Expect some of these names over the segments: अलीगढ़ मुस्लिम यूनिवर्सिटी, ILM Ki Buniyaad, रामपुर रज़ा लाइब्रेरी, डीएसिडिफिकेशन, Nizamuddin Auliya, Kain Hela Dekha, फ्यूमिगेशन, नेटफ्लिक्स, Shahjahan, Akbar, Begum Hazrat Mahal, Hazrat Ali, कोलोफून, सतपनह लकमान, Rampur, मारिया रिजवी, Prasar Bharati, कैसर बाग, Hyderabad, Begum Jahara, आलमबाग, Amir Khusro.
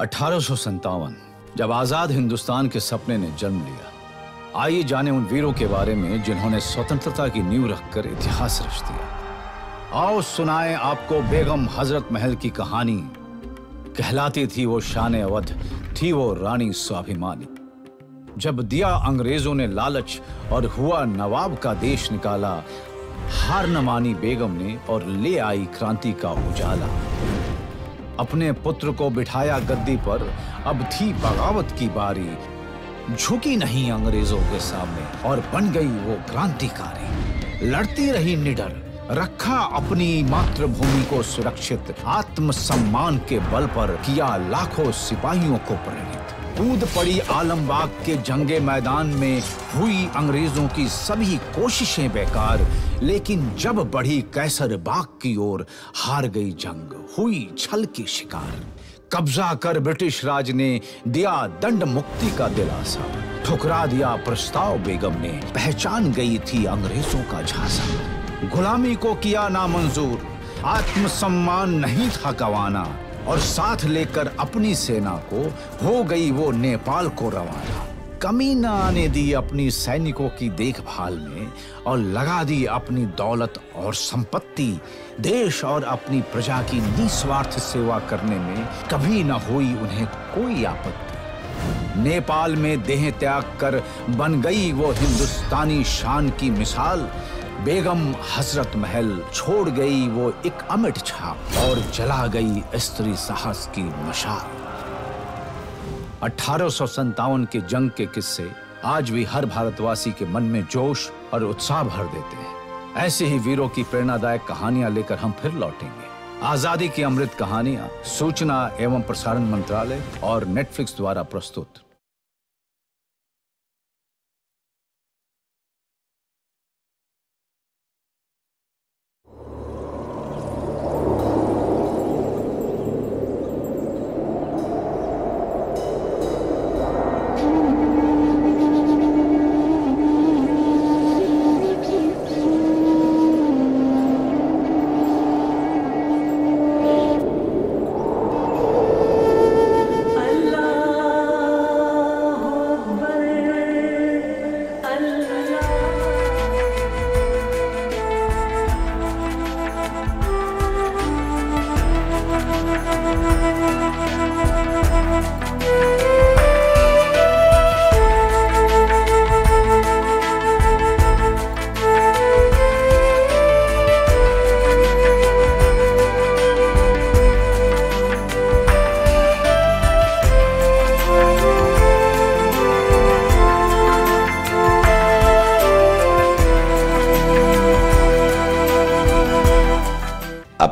1857 जब आजाद हिंदुस्तान के सपने ने जन्म लिया। आइए जाने उन वीरों के बारे में जिन्होंने स्वतंत्रता की नींव रखकर इतिहास रच दिया। आओ सुनाएं आपको बेगम हजरत महल की कहानी। कहलाती थी वो शान अवध, थी वो रानी स्वाभिमानी। जब दिया अंग्रेजों ने लालच और हुआ नवाब का देश निकाला, हार न मानी बेगम ने और ले आई क्रांति का उजाला। अपने पुत्र को बिठाया गद्दी पर, अब थी बगावत की बारी। झुकी नहीं अंग्रेजों के सामने और बन गई वो क्रांतिकारी। लड़ती रही निडर, रखा अपनी मातृभूमि को सुरक्षित। आत्मसम्मान के बल पर किया लाखों सिपाहियों को प्रेरित। कूद पड़ी आलमबाग के जंगे मैदान में, हुई अंग्रेजों की सभी कोशिशें बेकार। लेकिन जब बढ़ी कैसर बाग की ओर, हार गई जंग, हुई छल की शिकार। कब्जा कर ब्रिटिश राज ने दिया दंड मुक्ति का दिलासा। ठुकरा दिया प्रस्ताव बेगम ने, पहचान गई थी अंग्रेजों का झांसा। गुलामी को किया नामंजूर, आत्मसम्मान नहीं था गवाना। और साथ लेकर अपनी सेना को हो गई वो नेपाल को रवाना। कमी न आने दी अपनी सैनिकों की देखभाल में और लगा दी अपनी दौलत और संपत्ति। देश और अपनी प्रजा की निस्वार्थ सेवा करने में कभी न हुई उन्हें कोई आपत्ति। नेपाल में देह त्याग कर बन गई वो हिंदुस्तानी शान की मिसाल। बेगम हजरत महल छोड़ गई वो एक अमिट छाप और जला गई स्त्री साहस की मशाल। 1857 के जंग के किस्से आज भी हर भारतवासी के मन में जोश और उत्साह भर देते हैं। ऐसे ही वीरों की प्रेरणादायक कहानियां लेकर हम फिर लौटेंगे। आजादी की अमृत कहानियां सूचना एवं प्रसारण मंत्रालय और नेटफ्लिक्स द्वारा प्रस्तुत।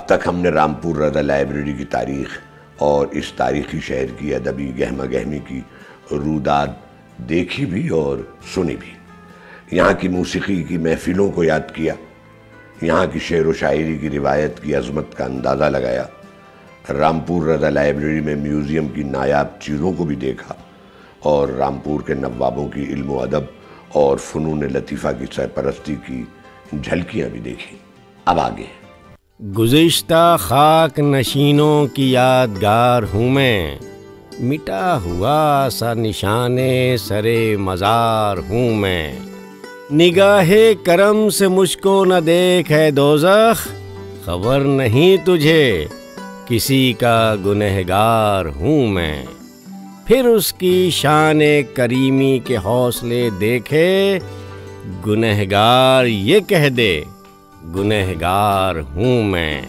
तक हमने रामपुर रज़ा लाइब्रेरी की तारीख और इस तारीखी शहर की अदबी गहमा गहमी की रूदाद देखी भी और सुनी भी। यहाँ की मौसीकी की महफिलों को याद किया, यहाँ की शेर व शायरी की रिवायत की अजमत का अंदाज़ा लगाया। रामपुर रज़ा लाइब्रेरी में म्यूज़ियम की नायाब चीज़ों को भी देखा और रामपुर के नवाबों की इल्म व अदब और फ़नून लतीफ़ा की सरपरस्ती की झलकियाँ भी देखी। अब आगे गुज़िश्ता खाक नशीनों की यादगार हूँ मैं, मिटा हुआ सा निशाने सरे मज़ार हूँ मैं। निगाहे करम से मुझको न देख है दोज़ख, खबर नहीं तुझे किसी का गुनहगार हूँ मैं। फिर उसकी शाने करीमी के हौसले देखे, गुनहगार ये कह दे गुनहगार हूँ मैं।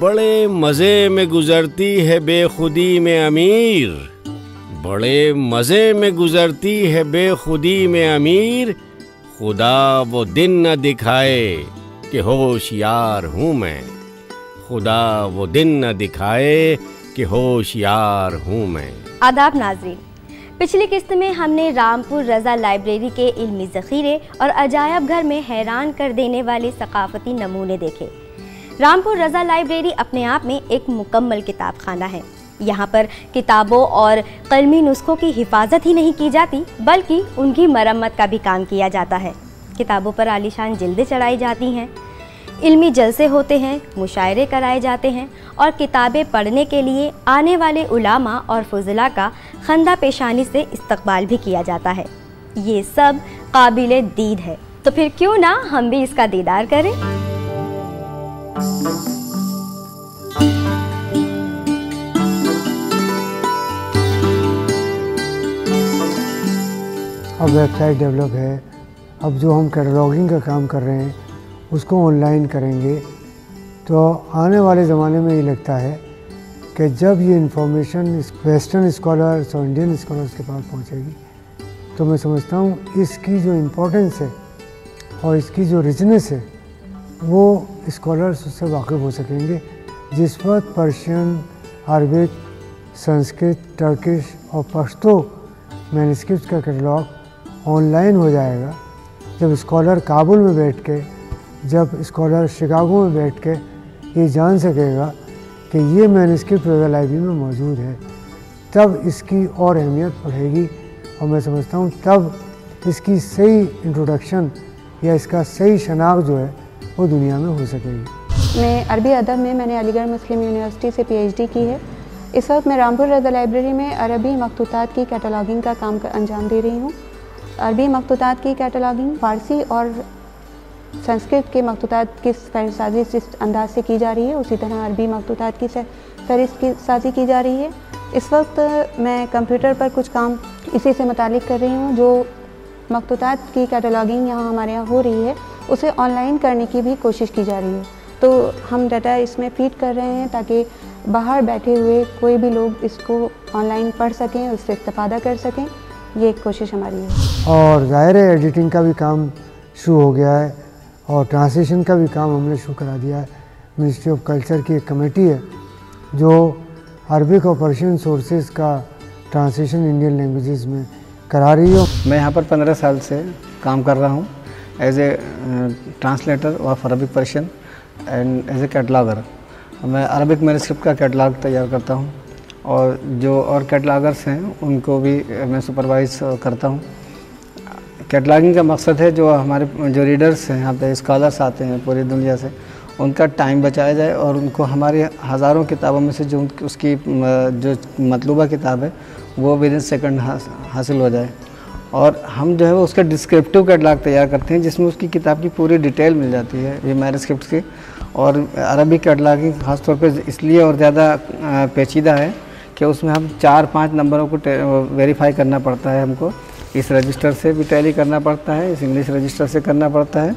बड़े मज़े में गुजरती है बेखुदी में अमीर, बड़े मज़े में गुजरती है बेखुदी में अमीर, खुदा वो दिन न दिखाए कि होशियार हूँ मैं। खुदा वो दिन न दिखाए कि होशियार हूँ मैं। आदाब नाज़रीन, पिछली किस्त में हमने रामपुर रज़ा लाइब्रेरी के इल्मी ज़ख़ीरे और अजायब घर में हैरान कर देने वाले सकाफ़ती नमूने देखे। रामपुर रज़ा लाइब्रेरी अपने आप में एक मुकम्मल किताब खाना है। यहाँ पर किताबों और कलमी नुस्खों की हिफाजत ही नहीं की जाती, बल्कि उनकी मरम्मत का भी काम किया जाता है। किताबों पर आलीशान जिल्दें चढ़ाई जाती हैं। इल्मी जलसे होते हैं, मुशायरे कराए जाते हैं और किताबें पढ़ने के लिए आने वाले उलामा और फुजला का खंदा पेशानी से इस्तकबाल भी किया जाता है। ये सब काबिल दीद है, तो फिर क्यों ना हम भी इसका दीदार करें। अब वेबसाइट डेवलप है, अब जो हम कैटलॉगिंग का काम कर रहे हैं उसको ऑनलाइन करेंगे, तो आने वाले ज़माने में ये लगता है कि जब ये इंफॉर्मेशन वेस्टर्न स्कॉलर्स और इंडियन स्कॉलर्स के पास पहुंचेगी, तो मैं समझता हूँ इसकी जो इम्पोर्टेंस है और इसकी जो रिचनेस है वो स्कॉलर्स उससे वाकिफ़ हो सकेंगे, जिस वक्त पर्शियन, अरबिक, संस्कृत, टर्किश और पश्तो मैनस्क्रिप्ट का कैटलॉग ऑनलाइन हो जाएगा। जब स्कॉलर काबुल में बैठ के, जब स्कॉलर शिकागो में बैठ के ये जान सकेगा कि ये मैनस्क्रिप्ट रज़ा लाइब्रेरी में मौजूद है, तब इसकी और अहमियत बढ़ेगी और मैं समझता हूँ तब इसकी सही इंट्रोडक्शन या इसका सही शनाख्त जो है वो दुनिया में हो सकेगी। मैं अरबी अदब में मैंने अलीगढ़ मुस्लिम यूनिवर्सिटी से पीएचडी की है। इस वक्त मैं रामपुर रज़ा लाइब्रेरी में अरबी मकतूतात की कैटलॉगिंग का काम अंजाम दे रही हूँ। अरबी मकतूतात की कैटलॉगिंग फारसी और संस्कृत के मकतूतात की साजिश जिस अंदाज से की जा रही है, उसी तरह अरबी मकतूतात की फहरिस्त की साजी की जा रही है। इस वक्त मैं कंप्यूटर पर कुछ काम इसी से मुतालिक कर रही हूँ। जो मकतूतात की कैटलॉगिंग यहाँ हमारे यहाँ हो रही है, उसे ऑनलाइन करने की भी कोशिश की जा रही है। तो हम डाटा इसमें फीड कर रहे हैं ताकि बाहर बैठे हुए कोई भी लोग इसको ऑनलाइन पढ़ सकें, उससे इस्तेफादा कर सकें। ये एक कोशिश हमारी है। और ज़ाहिर है एडिटिंग का भी काम शुरू हो गया है और ट्रांसलेशन का भी काम हमने शुरू करा दिया है। मिनिस्ट्री ऑफ कल्चर की एक कमेटी है जो अरबिक और पर्शियन सोर्सेज का ट्रांसलेशन इंडियन लैंग्वेजेस में करा रही हो। मैं यहाँ पर 15 साल से काम कर रहा हूँ as a translator of Arabic Persian and as a cataloguer. मैं अरबिक मैनस्क्रिप्ट का कैटलाग तैयार करता हूँ और जो और कैटलागर्स हैं उनको भी मैं सुपरवाइज करता हूँ। कैटलागिंग का मकसद है जो हमारे जो रीडर्स हैं, यहाँ पे स्कॉलर्स आते हैं पूरी दुनिया से, उनका टाइम बचाया जाए और उनको हमारे हज़ारों किताबों में से जो उसकी जो मतलूबा किताब है वो विदिन सेकंड हासिल हो जाए। और हम जो है वो उसका डिस्क्रिप्टिव कैटलॉग तैयार करते हैं जिसमें उसकी किताब की पूरी डिटेल मिल जाती है ये मैनस्क्रिप्ट्स की। और अरबी कैटलॉगिंग ख़ासतौर पर इसलिए और ज़्यादा पेचीदा है कि उसमें हम 4-5 नंबरों को वेरीफाई करना पड़ता है। हमको इस रजिस्टर से भी टैली करना पड़ता है, इस इंग्लिश रजिस्टर से करना पड़ता है।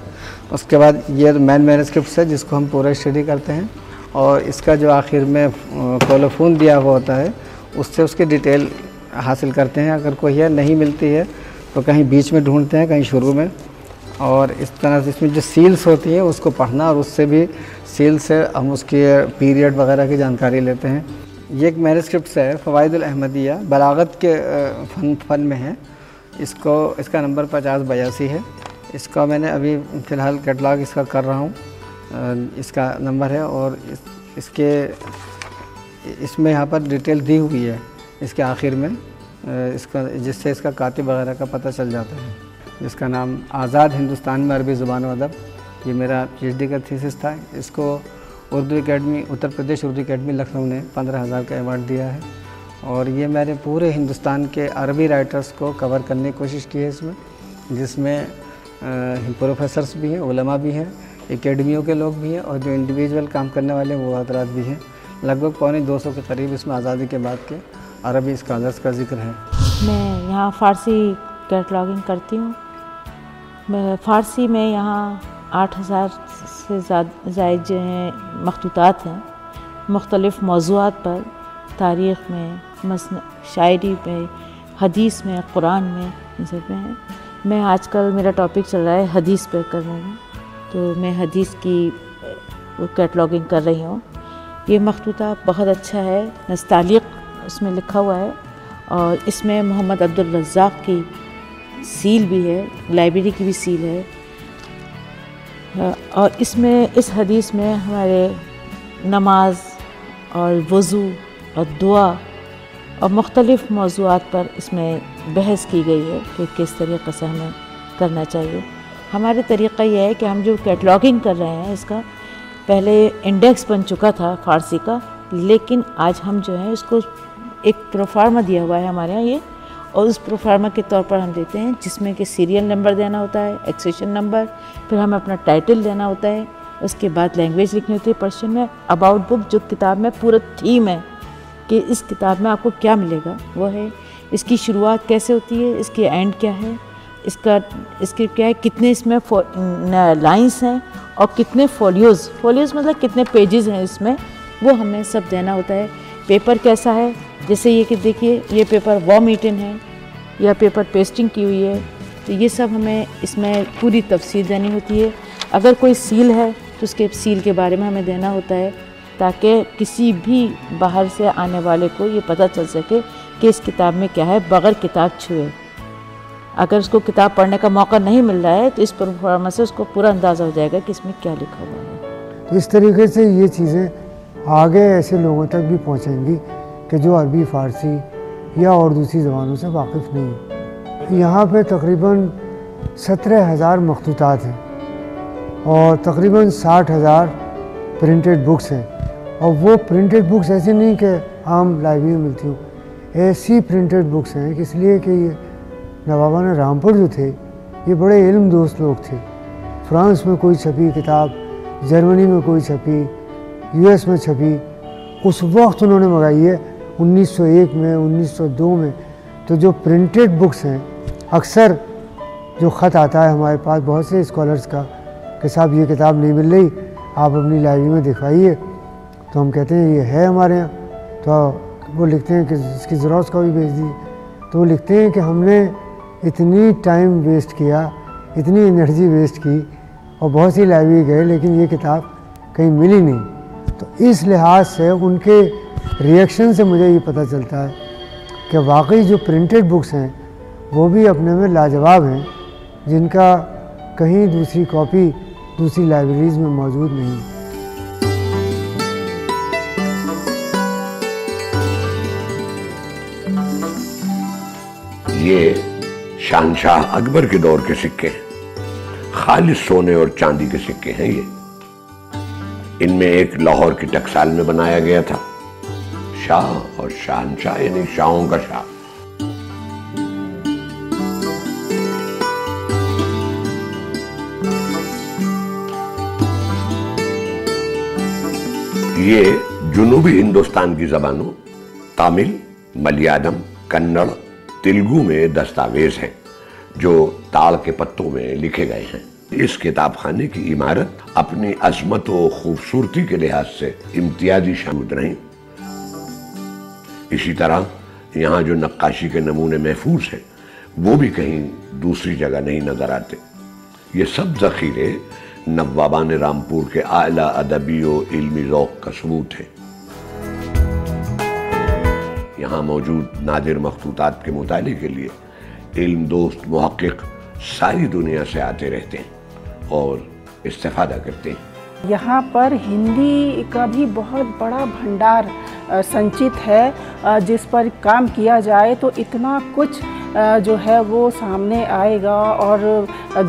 उसके बाद ये मैन मैनस्क्रिप्ट है जिसको हम पूरा स्टडी करते हैं और इसका जो आखिर में कोलोफून दिया हुआ होता है उससे उसकी डिटेल हासिल करते हैं। अगर कोई है नहीं मिलती है तो कहीं बीच में ढूंढते हैं, कहीं शुरू में। और इस तरह से इसमें जो सील्स होती है उसको पढ़ना और उससे भी सील से हम उसके पीरियड वगैरह की जानकारी लेते हैं। ये एक मैनस्क्रिप्ट है फ़वाइदुल अहमदिया, बलागत के फन में है। इसका नंबर 5082 है। इसका मैंने अभी फ़िलहाल कैटलॉग इसका कर रहा हूँ, इसका नंबर है। और इसमें यहाँ पर डिटेल दी हुई है इसके आखिर में, इसका जिससे इसका कातिब वगैरह का पता चल जाता है। जिसका नाम आज़ाद हिंदुस्तान में अरबी ज़ुबान व अदब, ये मेरा पीएचडी का थीसिस था। इसको उर्दू एकेडमी, उत्तर प्रदेश उर्दू एकेडमी लखनऊ ने 15,000 का अवार्ड दिया है। और ये मैंने पूरे हिंदुस्तान के अरबी राइटर्स को कवर करने की कोशिश की है इसमें, जिसमें प्रोफेसर्स भी हैं, उलमा भी हैं, एकेडमियों के लोग भी हैं और जो इंडिविजुअल काम करने वाले हैं वो हजरात भी हैं। लगभग 250 के करीब इसमें आज़ादी के बाद के अरबी स्कॉलर्स का जिक्र है। मैं यहाँ फ़ारसी कैटलॉगिंग करती हूँ। मैं फ़ारसी में यहाँ 8,000 से ज़ायद जो हैं मखतूतात हैं, मुख्तलिफ़ मौज़ूआत पर, तारीख़ में, शायरी में, हदीस में, कुरान में, इन सब में है। मैं आजकल मेरा टॉपिक चल रहा है हदीस पर कर रही हूँ, तो मैं हदीस की कैटलॉगिंग कर रही हूँ। ये मखतूता बहुत अच्छा है, नस्तालिक उसमें लिखा हुआ है और इसमें मोहम्मद अब्दुल रज़्ज़ाक़ की सील भी है, लाइब्रेरी की भी सील है। और इसमें इस हदीस में हमारे नमाज और वज़ू और दुआ और मुख्तलिफ़ मौज़ूआत पर इसमें बहस की गई है कि किस तरीक़े से हमें करना चाहिए। हमारे तरीक़ा यह है कि हम जो कैटलॉगिंग कर रहे हैं इसका पहले इंडेक्स बन चुका था फ़ारसी का, लेकिन आज हम जो है इसको एक प्रोफार्मा दिया हुआ है हमारे यहाँ ये, और उस प्रोफार्मा के तौर पर हम देते हैं जिसमें कि सीरियल नंबर देना होता है, एक्सेशन नंबर, फिर हमें अपना टाइटल देना होता है, उसके बाद लैंग्वेज लिखनी होती है पर्शियन में, अबाउट बुक जो किताब में पूरा थीम है कि इस किताब में आपको क्या मिलेगा वो है, इसकी शुरुआत कैसे होती है, इसकी एंड क्या है, इसका इसके क्या है, कितने इसमें लाइंस हैं और कितने फोलियोज़ मतलब कितने पेजेस हैं इसमें, वो हमें सब देना होता है। पेपर कैसा है, जैसे ये कि देखिए ये पेपर वॉम ईटन है या पेपर पेस्टिंग की हुई है, तो ये सब हमें इसमें पूरी तफसील देनी होती है। अगर कोई सील है तो उसके सील के बारे में हमें देना होता है ताकि किसी भी बाहर से आने वाले को ये पता चल सके कि इस किताब में क्या है बग़ैर किताब छुए। अगर उसको किताब पढ़ने का मौका नहीं मिल रहा है तो इस परफॉर्मेंस से उसको पूरा अंदाज़ा हो जाएगा कि इसमें क्या लिखा हुआ है। तो इस तरीके से ये चीज़ें आगे ऐसे लोगों तक भी पहुंचेंगी कि जो अरबी, फ़ारसी या और दूसरी ज़बानों से वाकिफ़ नहीं। यहाँ पे तकरीबन 17,000 मखतूतात हैं और तकरीबन 60,000 प्रिंटेड बुक्स हैं, और वो प्रिंटेड बुक्स ऐसी नहीं कि आम लाइब्रेरी में मिलती हूँ, ऐसी प्रिंटेड बुक्स हैं कि इसलिए कि ये नवाबान रामपुर जो थे ये बड़े इल्म दोस्त लोग थे। फ्रांस में कोई छपी किताब, जर्मनी में कोई छपी, यूएस में छपी, उस वक्त उन्होंने मंगाई है 1901 में, 1902 में। तो जो प्रिंटेड बुक्स हैं, अक्सर जो ख़त आता है हमारे पास बहुत से स्कॉलर्स का कि साहब ये किताब नहीं मिल रही, आप अपनी लाइब्रेरी में दिखाइए, तो हम कहते हैं ये है हमारे यहाँ, तो वो लिखते हैं कि इसकी ज़ेरॉक्स का भी भेज दीजिए। तो वो लिखते हैं कि हमने इतनी टाइम वेस्ट किया, इतनी एनर्जी वेस्ट की और बहुत सी लाइब्रेरी गए लेकिन ये किताब कहीं मिली नहीं। तो इस लिहाज से उनके रिएक्शन से मुझे ये पता चलता है कि वाकई जो प्रिंटेड बुक्स हैं वो भी अपने में लाजवाब हैं, जिनका कहीं दूसरी कॉपी दूसरी लाइब्रेरीज़ में मौजूद नहीं। ये शाहनशाह अकबर के दौर के सिक्के हैं, खालिश सोने और चांदी के सिक्के हैं ये। इनमें एक लाहौर की टकसाल में बनाया गया था। शाह और शाहनशाह यानी शाहों का शाह। ये जुनूबी हिंदुस्तान की जबानों तमिल, मलयालम, कन्नड़, तेलुगु में दस्तावेज हैं जो ताड़ के पत्तों में लिखे गए हैं। इस किताब खाने की इमारत अपनी अजमत और खूबसूरती के लिहाज से इम्तियाजी शामिल रही। इसी तरह यहाँ जो नक्काशी के नमूने महफूज हैं वो भी कहीं दूसरी जगह नहीं नजर आते। ये सब जखीरे नवाबान रामपुर के आला अदबी और इल्मी ज़ौक़ का सबूत है। यहाँ मौजूद नादिर मखतूतात के मुताले के लिए इल्म दोस्त मुहक्किक़ सारी दुनिया से आते रहते हैं और इस्तेफ़ादा करते हैं। यहाँ पर हिंदी का भी बहुत बड़ा भंडार संचित है जिस पर काम किया जाए तो इतना कुछ जो है वो सामने आएगा और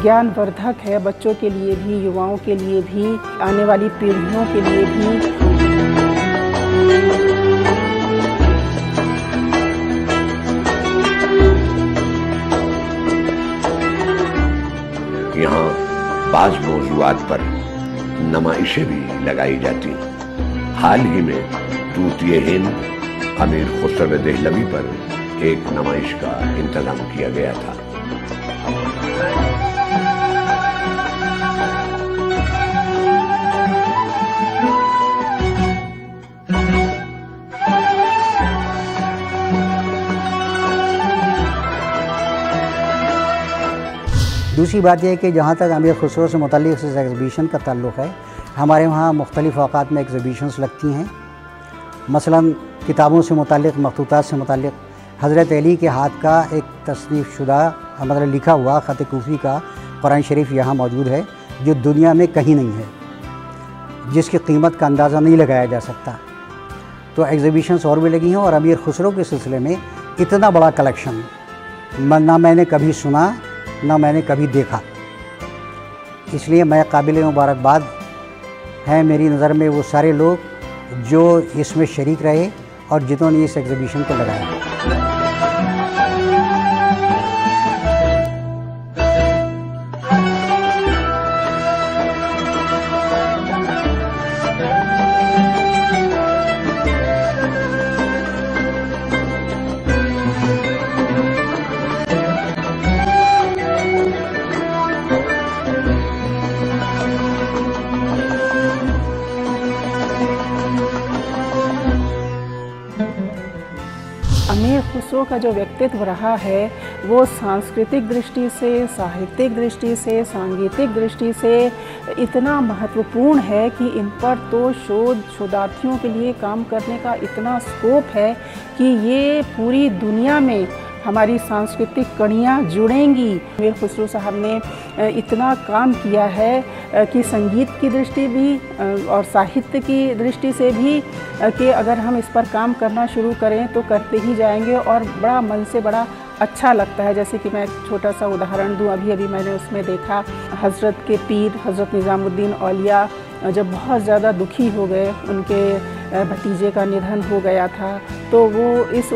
ज्ञानवर्धक है बच्चों के लिए भी, युवाओं के लिए भी, आने वाली पीढ़ियों के लिए भी। यहाँ बाज़ मौज़ूआत पर नमाइशें भी लगाई जाती हैं। हाल ही में तूतिए हिंद अमीर खुसरो देहलवी पर एक नमाइश का इंतज़ाम किया गया था। दूसरी बात यह है कि जहाँ तक अमीर खुसरो से मुतालिक इस एग्ज़िबिशन का ताल्लुक़ है, हमारे वहाँ मुख्तलिफ़ अवकात में एग्ज़िबिशन्स लगती हैं। मसलन किताबों से मुतालिक, मखतूतात से मुतालिक हज़रत अली के हाथ का एक तसनीफ़ शुदा मतलब लिखा हुआ ख़त कूफ़ी का कुरान शरीफ यहाँ मौजूद है जो दुनिया में कहीं नहीं है, जिसकी कीमत का अंदाज़ा नहीं लगाया जा सकता। तो एग्ज़िबिशन्स और भी लगी हैं और अमीर खुसरो के सिलसिले में इतना बड़ा कलेक्शन ना मैंने कभी सुना ना मैंने कभी देखा, इसलिए मैं काबिल मुबारकबाद हैं मेरी नज़र में वो सारे लोग जो इसमें शरीक रहे और जिन्होंने इस एग्ज़िबिशन को लगाया। अमीर खुसरो का जो व्यक्तित्व रहा है वो सांस्कृतिक दृष्टि से, साहित्यिक दृष्टि से, सांगीतिक दृष्टि से इतना महत्वपूर्ण है कि इन पर तो शोधार्थियों के लिए काम करने का इतना स्कोप है कि ये पूरी दुनिया में हमारी सांस्कृतिक कड़ियाँ जुड़ेंगी। अमीर खुसरो साहब ने इतना काम किया है कि संगीत की दृष्टि भी और साहित्य की दृष्टि से भी कि अगर हम इस पर काम करना शुरू करें तो करते ही जाएंगे और बड़ा मन से बड़ा अच्छा लगता है। जैसे कि मैं एक छोटा सा उदाहरण दूं, अभी मैंने उसमें देखा हज़रत के पीर हज़रत निज़ामुद्दीन औलिया जब बहुत ज़्यादा दुखी हो गए, उनके भतीजे का निधन हो गया था, तो वो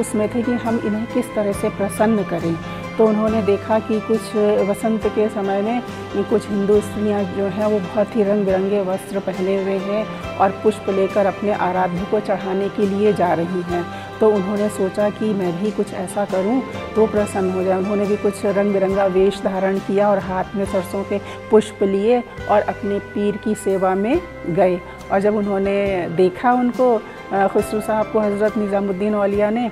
उसमें थे कि हम इन्हें किस तरह से प्रसन्न करें। तो उन्होंने देखा कि कुछ वसंत के समय में कुछ हिंदू स्त्रियाँ जो हैं वो बहुत ही रंग बिरंगे वस्त्र पहने हुए हैं और पुष्प लेकर अपने आराध्य को चढ़ाने के लिए जा रही हैं। तो उन्होंने सोचा कि मैं भी कुछ ऐसा करूं तो प्रसन्न हो जाए। उन्होंने भी कुछ रंग बिरंगा वेश धारण किया और हाथ में सरसों के पुष्प लिए और अपने पीर की सेवा में गए। और जब उन्होंने देखा उनको खुसरो साहब को हज़रत निज़ामुद्दीन औलिया ने,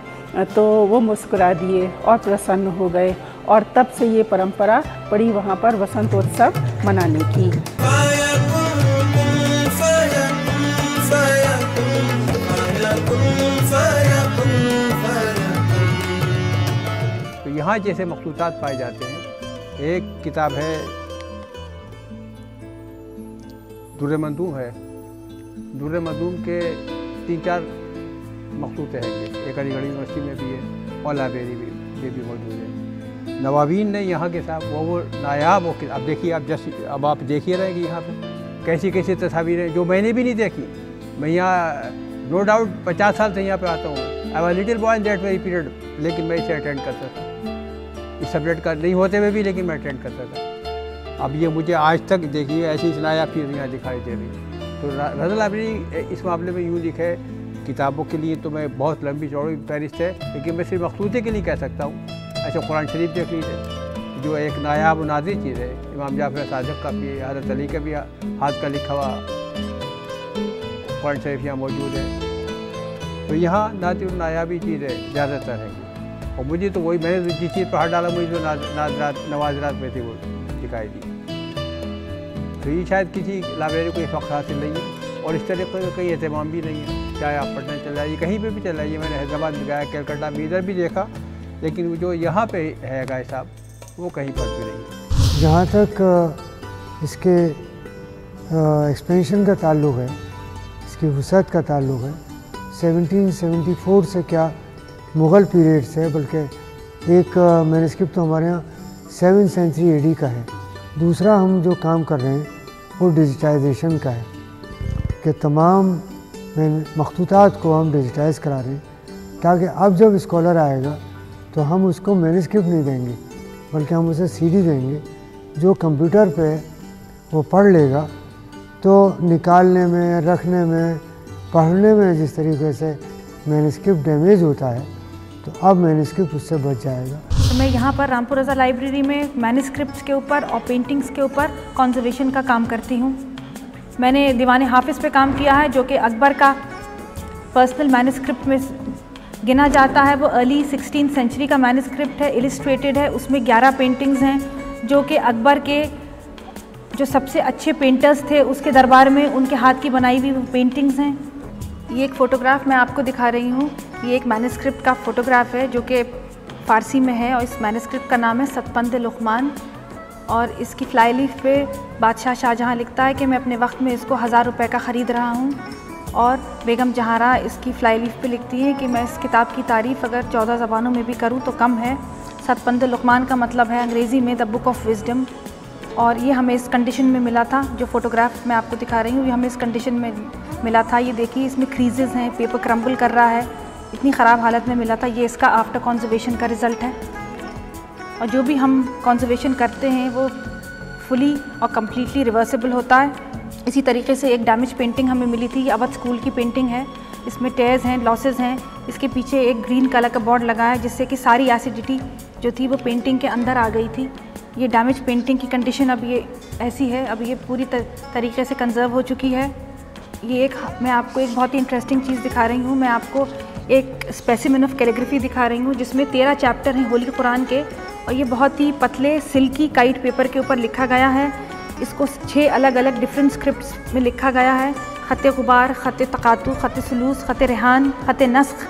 तो वो मुस्कुरा दिए और प्रसन्न हो गए। और तब से ये परंपरा पड़ी वहाँ पर वसंतोत्सव मनाने की। तो यहाँ जैसे मखलूतात पाए जाते हैं। एक किताब है दुर्र-ए-मदूम है, दुर्र-ए-मदूम के 3-4 मखलूत रहेंगे। एक अलीगढ़ यूनिवर्सिटी में भी है और लाइब्रेरी भी मौजूद है। नवाबीन ने यहाँ के साथ वो नायाब हो। अब देखिए, अब आप देखिए रहे कि यहाँ पर कैसी कैसी तस्वीरें जो मैंने भी नहीं देखी। मैं यहाँ नो डाउट 50 साल से यहाँ पे आता हूँ। I was little boy in that very period, लेकिन मैं इसे अटेंड करता था। इस सब्जेक्ट का नहीं होते हुए भी, लेकिन मैं अटेंड करता था। अब ये मुझे आज तक देखिए ऐसी नायाब चीज़ यहाँ दिखाई दे रही। तो रज़ा लाइब्रेरी इस मामले में यूनिक है। किताबों के लिए तो मैं बहुत लंबी चौड़ी फहरिस्त है, लेकिन मैं सिर्फ मखलूते के लिए कह सकता हूँ। ऐसे कुरान शरीफ देख लीजिए जो एक नायाब नाज़िर चीज़ है। इमाम जाफ़र सादिक़ का भी, हज़रत अली का भी हाथ का लिखा हुआ कुरान शरीफ यहाँ मौजूद है। तो यहाँ नाज़िर नायाबी चीज़ है ज़्यादातर है। और मुझे तो वही, मैंने जिस चीज़ पर हाथ डाला मुझे जो नवाजरात में थी वो दिखाई दी। तो ये शायद किसी लाइब्रेरी को फ़ख्र हासिल नहीं है और इस तरह का कहीं एहतमाम भी नहीं है। चाहे आप पटना चले जाइए, कहीं पे भी चले जाइए। मैंने हैदराबाद में गया, कलकत्ता में, इधर भी देखा, लेकिन वो जो यहाँ पे है गाय साहब वो कहीं पर भी नहीं है। जहाँ तक इसके एक्सपेंशन का ताल्लुक़ है, इसकी वसअत का ताल्लुक़ है, 1774 से क्या मुग़ल पीरियड से, बल्कि एक मैनस्क्रिप्ट तो हमारे यहाँ 7th century AD का है। दूसरा हम जो काम कर रहे हैं वो डिजिटाइजेशन का है कि तमाम मखतूतात को हम डिजिटाइज करा रहे हैं ताकि अब जब स्कॉलर आएगा तो हम उसको मैनस्क्रिप्ट नहीं देंगे, बल्कि हम उसे सीडी देंगे जो कंप्यूटर पे वो पढ़ लेगा। तो निकालने में, रखने में, पढ़ने में जिस तरीके से मैनस्क्रिप्ट डैमेज होता है, तो अब मैनस्क्रिप्ट उससे बच जाएगा। तो मैं यहाँ पर रामपुर रज़ा लाइब्रेरी में मैनस्क्रिप्ट के ऊपर और पेंटिंग्स के ऊपर कॉन्जर्वेशन का काम करती हूँ। मैंने दीवान-ए-हाफिज़ पे काम किया है जो कि अकबर का पर्सनल मैनस्क्रिप्ट में गिना जाता है। वो अर्ली 16th century का मैनस्क्रिप्ट है, इलिस्ट्रेटेड है। उसमें 11 पेंटिंग्स हैं जो कि अकबर के जो सबसे अच्छे पेंटर्स थे उसके दरबार में उनके हाथ की बनाई हुई पेंटिंग्स हैं। ये एक फ़ोटोग्राफ मैं आपको दिखा रही हूँ, ये एक मैनस्क्रिप्ट का फ़ोटोग्राफ है जो कि फ़ारसी में है और इस मैनस्क्रिप्ट का नाम है सतपनह लकमान। और इसकी फ्लाई लीफ पे बादशाह शाहजहां लिखता है कि मैं अपने वक्त में इसको 1000 रुपए का ख़रीद रहा हूँ। और बेगम जहारा इसकी फ्लाई लीफ पे लिखती है कि मैं इस किताब की तारीफ़ अगर 14 ज़बानों में भी करूँ तो कम है। सतपनह लकमान का मतलब है अंग्रेज़ी में द बुक ऑफ विजडम। और ये हमें इस कंडीशन में मिला था, जो फ़ोटोग्राफ मैं आपको दिखा रही हूँ ये हमें इस कंडीशन में मिला था। ये देखिए इसमें क्रीजेज़ हैं, पेपर क्रम्बल कर रहा है, इतनी ख़राब हालत में मिला था। ये इसका आफ्टर कॉन्जर्वेशन का रिज़ल्ट है, और जो भी हम कॉन्जर्वेशन करते हैं वो फुली और कम्प्लीटली रिवर्सिबल होता है। इसी तरीके से एक डैमेज पेंटिंग हमें मिली थी, ये अवध स्कूल की पेंटिंग है, इसमें टेयर्स हैं, लॉसेस हैं। इसके पीछे एक ग्रीन कलर का बॉर्ड लगा है जिससे कि सारी एसिडिटी जो थी वो पेंटिंग के अंदर आ गई थी। ये डैमेज पेंटिंग की कंडीशन अब ये ऐसी है, अब ये पूरी तरीके से कंजर्व हो चुकी है। ये एक मैं आपको एक बहुत ही इंटरेस्टिंग चीज़ दिखा रही हूँ, मैं आपको एक स्पेसिमेन ऑफ कैलीग्राफी दिखा रही हूँ जिसमें 13 चैप्टर हैं होली कुरान के, और ये बहुत ही पतले सिल्की काइट पेपर के ऊपर लिखा गया है। इसको 6 अलग अलग डिफरेंट स्क्रिप्ट्स में लिखा गया है, ख़ते गुबार, ख़ते तकातु, ख़ते सलूस, ख़ते रेहान, ख़ते नस्ख,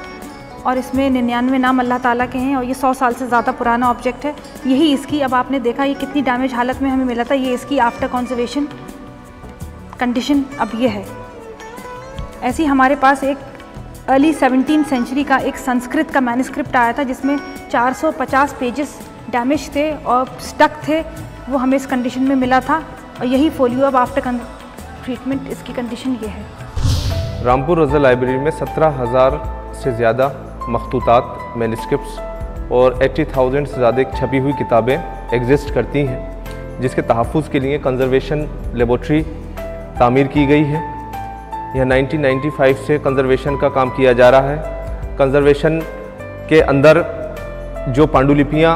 और इसमें 99 नाम अल्लाह ताला के हैं, और ये 100 साल से ज़्यादा पुराना ऑब्जेक्ट है। यही इसकी, अब आपने देखा ये कितनी डैमेज हालत में हमें मिला था, ये इसकी आफ्टर कॉन्जर्वेशन कंडीशन अब ये है। ऐसी हमारे पास एक अर्ली 17th सेंचुरी का एक संस्कृत का मैन्युस्क्रिप्ट आया था जिसमें 450 पेजेस डैमेज थे और स्टक थे, वो हमें इस कंडीशन में मिला था। और यही फोलियो अब आफ्टर ट्रीटमेंट इसकी कंडीशन ये है। रामपुर रज़ा लाइब्रेरी में 17,000 से ज़्यादा मखतूतात, मैन्युस्क्रिप्ट्स और 80,000 से ज़्यादा छपी हुई किताबें एग्जिस्ट करती हैं, जिसके तहफ़्फ़ुज़ के लिए कंजर्वेशन लेबोरेटरी तामीर की गई है। यह 1995 से कंजर्वेशन का काम किया जा रहा है। कंजर्वेशन के अंदर जो पांडुलिपियाँ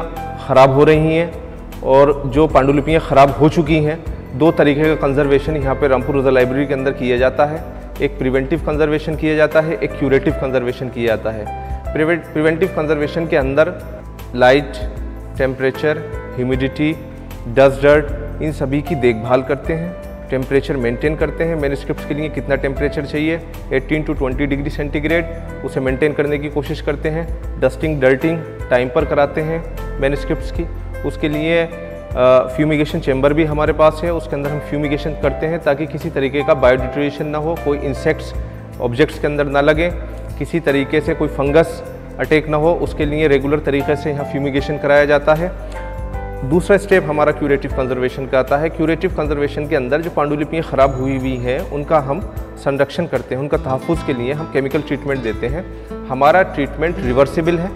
ख़राब हो रही हैं और जो पांडुलिपियाँ ख़राब हो चुकी हैं, दो तरीके का कंजर्वेशन यहाँ पे रामपुर रज़ा लाइब्रेरी के अंदर किया जाता है। एक प्रिवेंटिव कंजर्वेशन किया जाता है, एक क्यूरेटिव कंजर्वेशन किया जाता है। प्रिवेंटिव कंजर्वेशन के अंदर light, temperature, humidity, dust, dirt, इन सभी की देखभाल करते हैं, टेम्परेचर मेंटेन करते हैं। मैन्युस्क्रिप्ट्स के लिए कितना टेम्परेचर चाहिए, 18 to 20 डिग्री सेंटीग्रेड, उसे मेंटेन करने की कोशिश करते हैं। डस्टिंग, डर्टिंग टाइम पर कराते हैं मैन्युस्क्रिप्ट्स की। उसके लिए फ्यूमिगेशन चैम्बर भी हमारे पास है, उसके अंदर हम फ्यूमिगेशन करते हैं ताकि किसी तरीके का बायोडिट्रेशन ना हो, कोई इंसेक्ट्स ऑब्जेक्ट्स के अंदर ना लगे, किसी तरीके से कोई फंगस अटैक ना हो, उसके लिए रेगुलर तरीके से यहाँ फ्यूमिगेशन कराया जाता है। दूसरा स्टेप हमारा क्यूरेटिव कंजर्वेशन का आता है। क्यूरेटिव कंजर्वेशन के अंदर जो पांडुलिपियाँ ख़राब हुई हुई हैं उनका हम संरक्षण करते हैं, उनका तहफ़्फ़ुज़ के लिए हम केमिकल ट्रीटमेंट देते हैं। हमारा ट्रीटमेंट रिवर्सिबल है,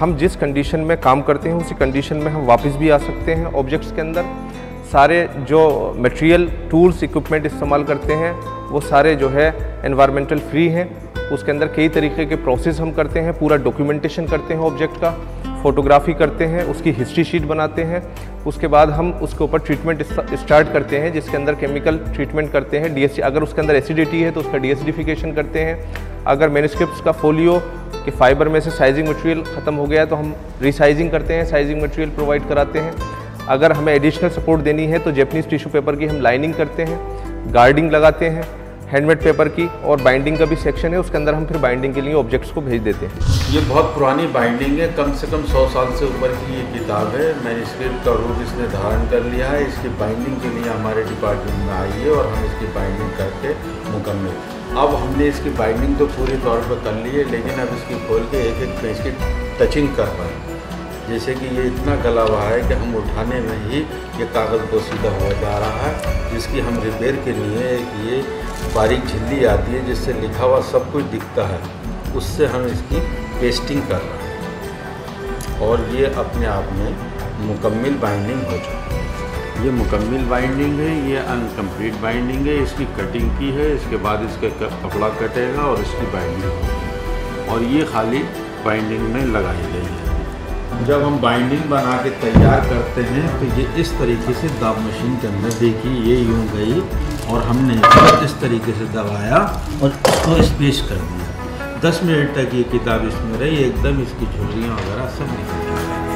हम जिस कंडीशन में काम करते हैं उसी कंडीशन में हम वापस भी आ सकते हैं। ऑब्जेक्ट्स के अंदर सारे जो मटेरियल, टूल्स, इक्विपमेंट इस्तेमाल करते हैं वो सारे जो है एनवायरमेंटल फ्री हैं। उसके अंदर कई तरीके के प्रोसेस हम करते हैं, पूरा डॉक्यूमेंटेशन करते हैं ऑब्जेक्ट का, फ़ोटोग्राफी करते हैं, उसकी हिस्ट्री शीट बनाते हैं। उसके बाद हम उसके ऊपर ट्रीटमेंट स्टार्ट करते हैं, जिसके अंदर केमिकल ट्रीटमेंट करते हैं। डीएसडी, अगर उसके अंदर एसिडिटी है तो उसका डीएसिडिफिकेशन करते हैं। अगर मैन्युस्क्रिप्ट्स का फोलियो कि फाइबर में से साइजिंग मटेरियल ख़त्म हो गया है तो हम रीसाइजिंग करते हैं, साइजिंग मटेरियल प्रोवाइड कराते हैं। अगर हमें एडिशनल सपोर्ट देनी है तो जैपनीज़ टिश्यू पेपर की हम लाइनिंग करते हैं, गार्डिंग लगाते हैं हैंडमेड पेपर की, और बाइंडिंग का भी सेक्शन है, उसके अंदर हम फिर बाइंडिंग के लिए ऑब्जेक्ट्स को भेज देते हैं। ये बहुत पुरानी बाइंडिंग है, कम से कम 100 साल से ऊपर की ये किताब है। मैन्युस्क्रिप्ट का रूप इसने धारण कर लिया है, इसकी बाइंडिंग के लिए हमारे डिपार्टमेंट में आई है और हम इसकी बाइंडिंग करके मुकम्मल, अब हमने इसकी बाइंडिंग तो पूरी तौर पर कर ली है, लेकिन अब इसकी खोल के एक एक पेज की टचिंग कर पाए, जैसे कि ये इतना गला हुआ है कि हम उठाने में ही ये कागज़ को सीधा हो जा रहा है, जिसकी हम रिपेयर के लिए एक ये बारीक झिल्ली आती है जिससे लिखा हुआ सब कुछ दिखता है, उससे हम इसकी पेस्टिंग कर रहे हैं और ये अपने आप में मुकम्मल बाइंडिंग हो चुकी है। ये मुकम्मल बाइंडिंग है, ये अनकम्प्लीट बाइंडिंग है, इसकी कटिंग की है, इसके बाद इसका कपड़ा कटेगा और इसकी बाइंडिंग होगी, और ये खाली बाइंडिंग में लगाई गई है। जब हम बाइंडिंग बना के तैयार करते हैं तो ये इस तरीके से दाब मशीन के अंदर, देखिए ये यूँ गई और हमने इस तरीके से दबाया और इसको स्पेस कर दिया। 10 मिनट तक ये किताब इसमें रही, एकदम इसकी झुर्रियाँ वगैरह सब निकल गई।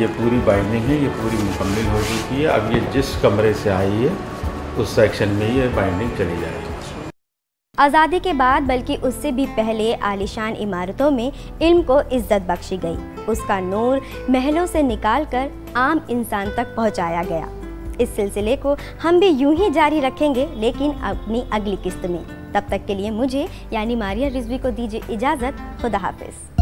ये पूरी बाइंडिंग है, ये पूरी मुकम्मल हो चुकी है। अब ये जिस कमरे से आई है उस सेक्शन में ये बाइंडिंग चली जाएगी। आज़ादी के बाद बल्कि उससे भी पहले आलीशान इमारतों में इल्म को इज्जत बख्शी गई। उसका नूर महलों से निकालकर आम इंसान तक पहुंचाया गया। इस सिलसिले को हम भी यूं ही जारी रखेंगे, लेकिन अपनी अगली किस्त में। तब तक के लिए मुझे यानी मारिया रिजवी को दीजिए इजाज़त। खुदा हाफिज़।